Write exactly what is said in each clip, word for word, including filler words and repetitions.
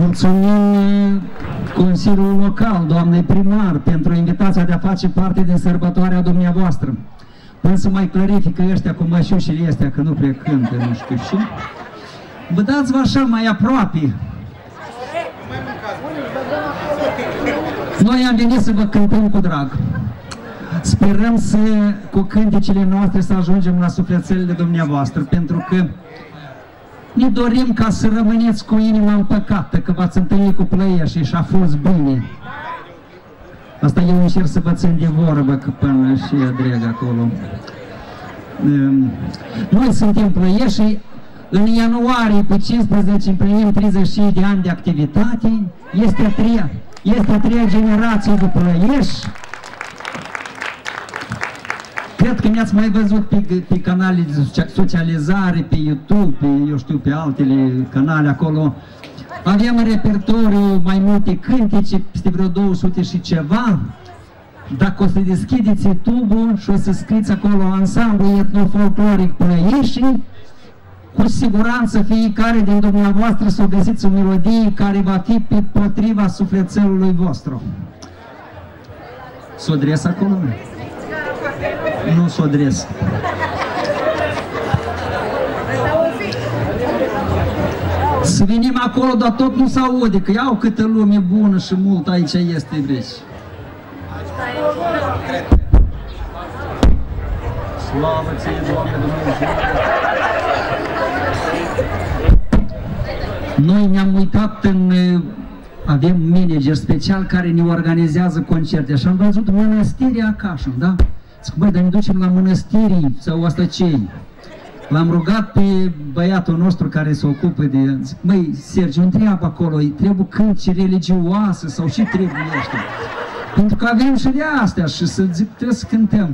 Mulțumim Consiliul Local, doamnei primar, pentru invitația de a face parte din sărbătoarea dumneavoastră. Însă mai clarifică ăștia cu mășușile astea, că nu prea cântă, nu știu și. Vă dați-vă așa mai aproape. Noi am venit să vă cântăm cu drag. Sperăm să, cu cântecile noastre, să ajungem la sufletelile dumneavoastră, pentru că ne dorim ca să rămâneți cu inima împăcată, că v-ați întâlnit cu Plăieșii și a fost bine. Asta eu încerc să vă țin de vorbă, că până și adreg acolo. Noi suntem Plăieșii. În ianuarie, pe cincisprezece, împlinim treizeci și cinci de ani de activitate. Este a treia, este a treia generație de Plăieși. Cred că ne-ați mai văzut pe, pe canale de socializare, pe YouTube, pe, eu știu, pe altele canale acolo. Avem în repertoriu mai multe cântece, peste vreo două sute și ceva. Dacă o să deschideți YouTube-ul și o să scrieți acolo ansamblu etnofolcloric Plăieșii, cu siguranță fiecare din dumneavoastră să găsiți o melodie care va fi pe potriva sufletelului vostru. S-o dres acolo? Nu s-o dres. Să venim acolo, dar tot nu s-aude, că iau câtă lume bună și mult aici este, deci. Slavă ție, Doamne Dumnezeu! Noi ne-am uitat în... avem un manager special care ne organizează concerte și am văzut mănăstirea Cașul, da? Zic, băi, dar ne ducem la mănăstirii sau asta ce-i? L-am rugat pe băiatul nostru care se ocupă de... Zic, băi, Sergiu, întreabă acolo, trebuie cântece religioase sau ce trebuie ăștia? Pentru că avem și de astea și să zic, trebuie să cântăm.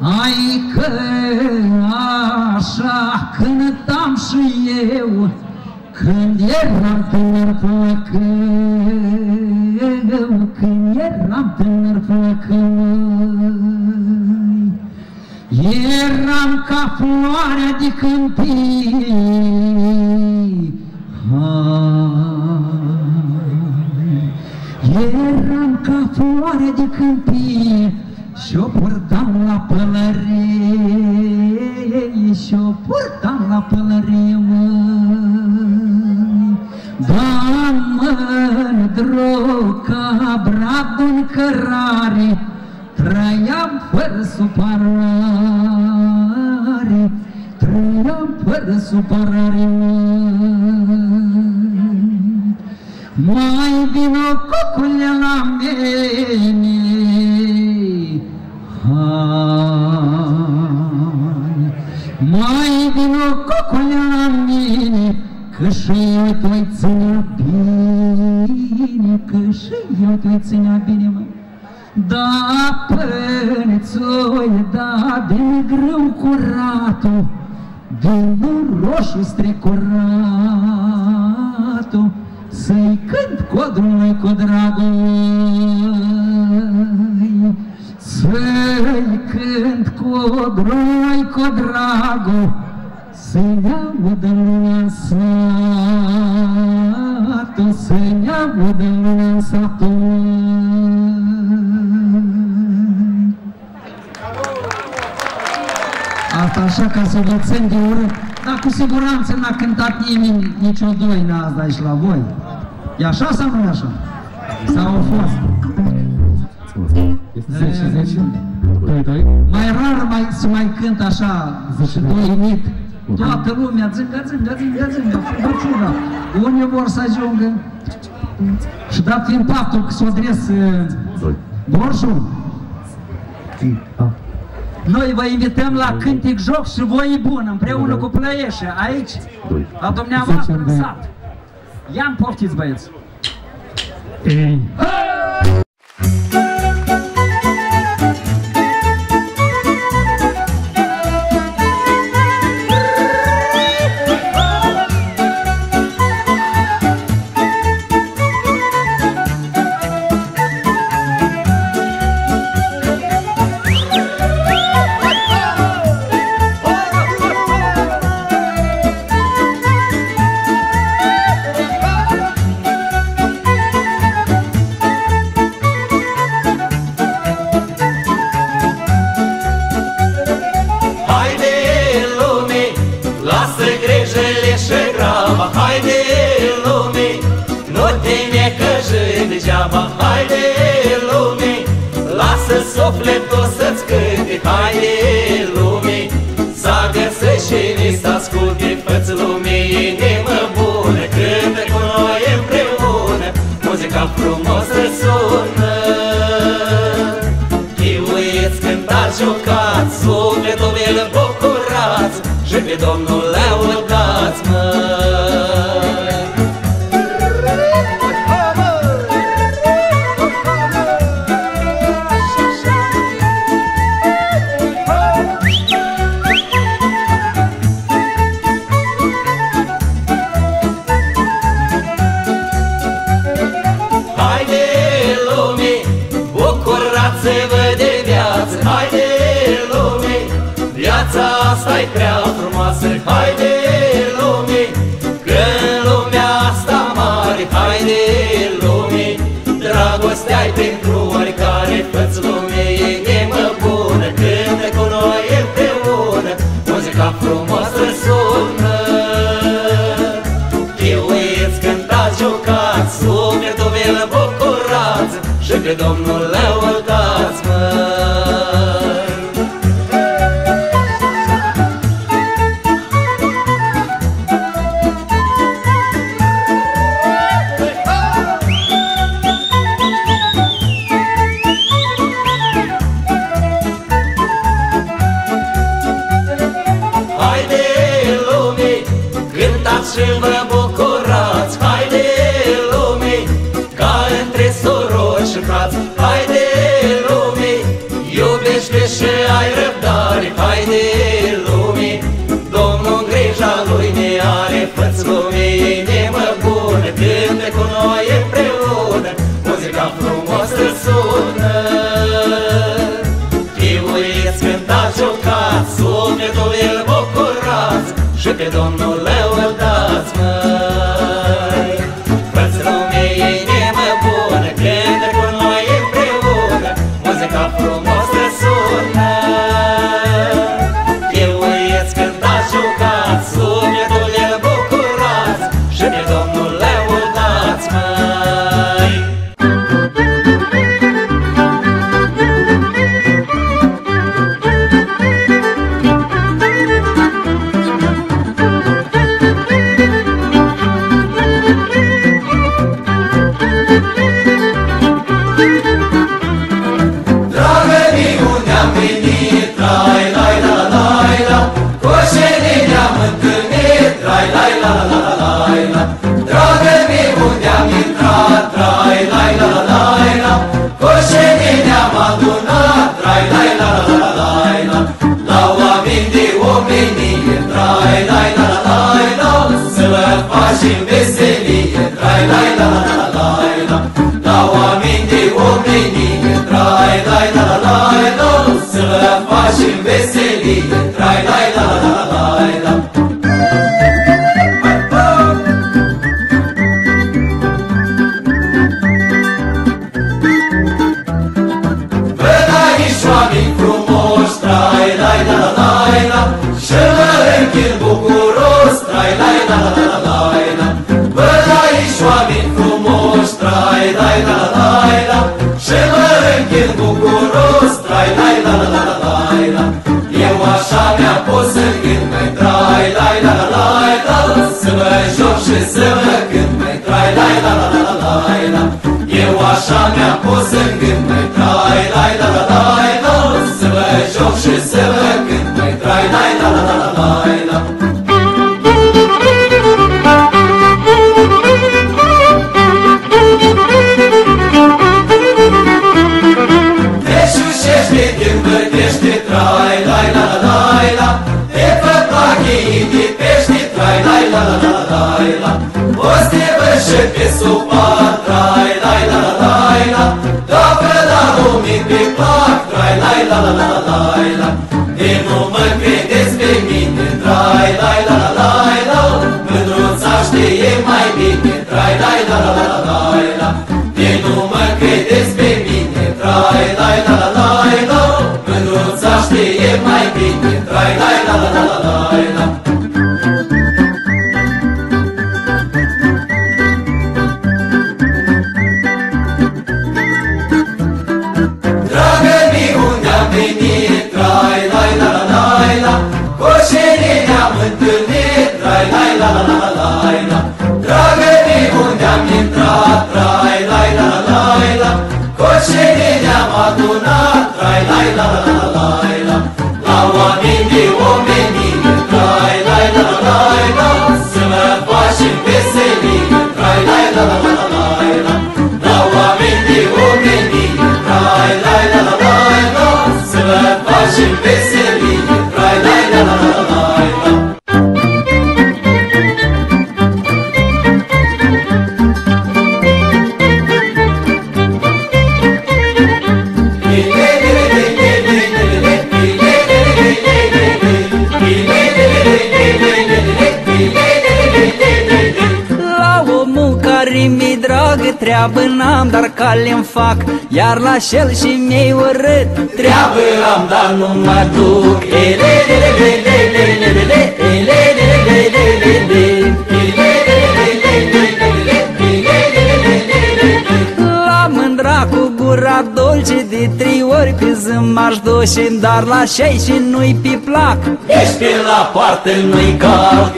Ai că așa cântam și eu, când eram tânăr flăcău, când eram tânăr flăcău, eram ca floarea de câmpii, eram ca floarea de câmpii, și-o purtam la pălărie, și-o purtam la pălărie, măi. Da-mă-ndru ca bradul-n cărare, trăiam fără supărare, trăiam fără supărare, măi. Mai vino cucule la mine, hai, mai vino cucule la mine, că și eu te-ai ținea bine, că și eu te-ai ținea bine, mă. Da, pânețoie, da, din grâu curatul, din roșu strecuratul, să-i cânt codul meu cu dragul, să-i cânt codul meu cu dragul, să-i audă lumea în satul, să-i audă lumea în satul. Asta așa ca să vă țin de urât. Dar cu siguranță n-a cântat nimeni, nici o doină azi aici la voi. E așa sau nu e așa? Sau a fost? zece, zece, doi, doi. Mai rar mai, se mai cânt așa, doinit. Toată lumea, zângă, zângă, zângă, zângă, făciura. Unii vor să ajungă. Și dat fiind faptul că s-o adres Borșul, noi vă invităm la Cântec Joc și Voie Bună, împreună cu Plăieșii, aici, la dumneavoastră în sat. I-am poftiți, băieți! Ei! Sufletul să-ți cânte, haide lumii, s-a găsit și ni s-a asculte, fă-ți lumii inimă bună, cântă cu noi împreună, muzica frumos răsună. Chiuieți, cântați, jucați, sufletul vi-l bucurați și pe Domnul lăudați, măi. Asta-i prea frumoasă, haide lumii, că lumea asta mare, haide lumii, dragostea-i pentru oricare, fă-ți lumii inimă bună, cântă cu noi împreună, muzica frumoasă sună. Chiuieți, cântați, jucați, sufletul vi-l bucurați și pe Domnul lăudați, măi. Și vă bucurați, haide lumii, ca între surori și frați, haide lumii, iubește și ai răbdare, haide lumii, Domnul grija lui ne are, fă-ți lumii inimă bună, cântă cu noi împreună, muzica frumoasă sună. Chiuieți, cântați, jucați, sufletul îl bucurați și pe Domnul lăudați, măi. Fă-ți lumii inimă bună, cântă cu noi împreună, muzica frumoasă sună. Chiuieți, cântați, jucați, sufletul îl bucurați și pe Domnul lăudați, măi. Și veselie, trai, lai, la, la, la, la, la oameni de omenie, trai, lai, la, la, la, să vă facem veselie, trai, lai, la, la, la, la. Văd aici oameni frumoși, trai, lai, la, la, la, și mă închid bucuros, trai, lai, la, la, la, la. Oameni frumoși, așa mi-a pus în gând, măi trai, lai, da, da, lai, da, să vă joc și să vă cânt, măi trai, lai, da, da, da, lai, da. Te șușești de gând, măi trește, trai, lai, da, da, lai, da, te fac la cheii de pește, trai, lai, da, da, da, lai, da. O să te văd și pe supar, trai, lai, da, da, lai, da, dacă la lumii pe pac, trai, lai, da, da, lai, da. De nu mă credeți pe mine, trai, lai, da, lai, da, mândruța știe mai bine, trai, lai, da, lai, da. De nu mă credeți pe mine, trai, lai, da, lai, da, mândruța știe mai bine, trai, lai, da, lai, da. Treabă n-am, dar cale-mi fac, iar la șel și mi-e urât. Treabă am, dar nu mă duc. La mândra cu gura dolce, de trei ori pe zi m-aș duce, dar la șei și nu-i piplac. Ești pe la poartă, nu-i cal.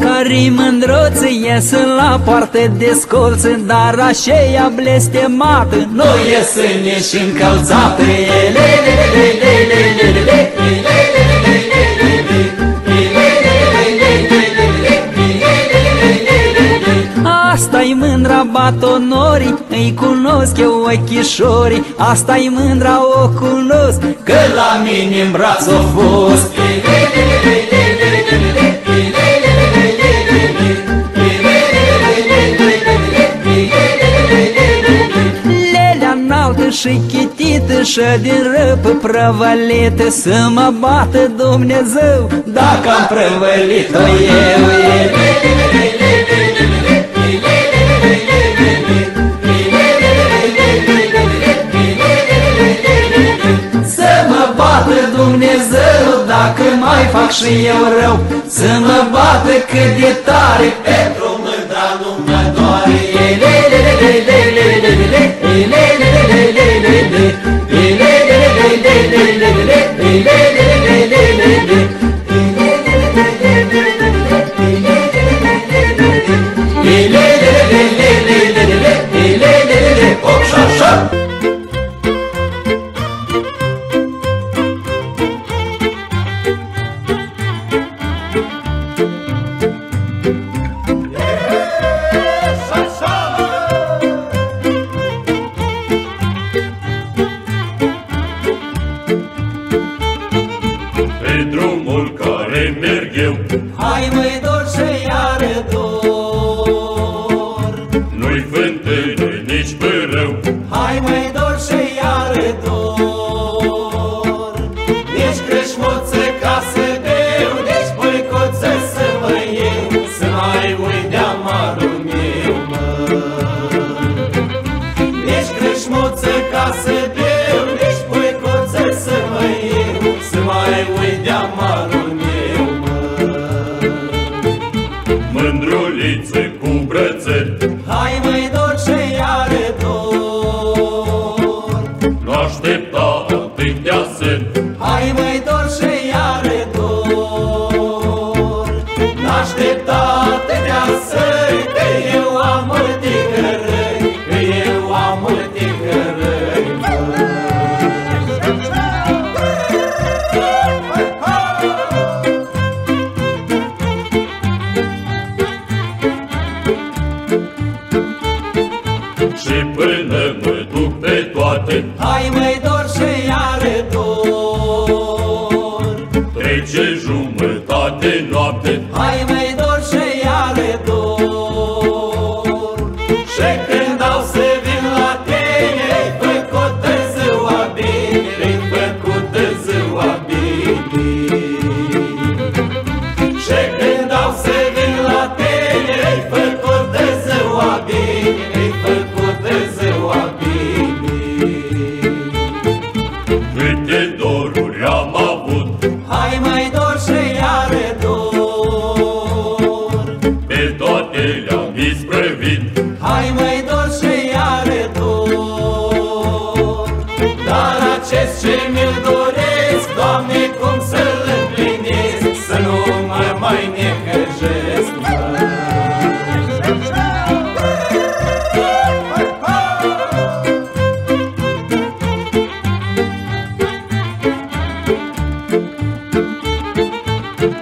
Care-i mândruță, ies la poartă descolță, dar așa-i-a blestemată, nu iese nici încălțată. Asta-i mândra batonorii, îi cunosc eu ochișorii, asta-i mândra o cunosc, că la mine-n braț o fost. Și chitită și din răpă prăvălită, să mă bată Dumnezeu dacă am prăvălit-o eu. Să mă bată Dumnezeu dacă mai fac și eu rău, să mă bată cât de tare, pentru mândra nu mă doare. Hey! și până mă duc pe toate, hai mai dor și iară dor. Trece jumătate noapte, hai mai dor și iară dor. Și când au să vin la tine, ai făcut-o ziua bine, ai făcut-o ziua bine. Și când au să vin la tine, ai făcut-o ziua bine, ai făcut-o ziua bine. Câte doruri am avut, hai mai dor și iară dor. Pe toate le-am isprăvit, hai mai dor și iară dor. Dar acest ce mi-l doresc, Doamne, cum să-l împlinesc, să nu mă mai necăjesc.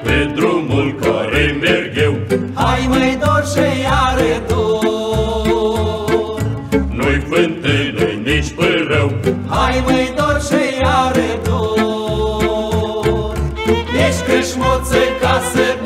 Pe drumul care merg eu, hai mai dor și iară dor. Nu-i fântână-i nici pe rău, hai mai dor și iară dor. Ești câșmuță ca să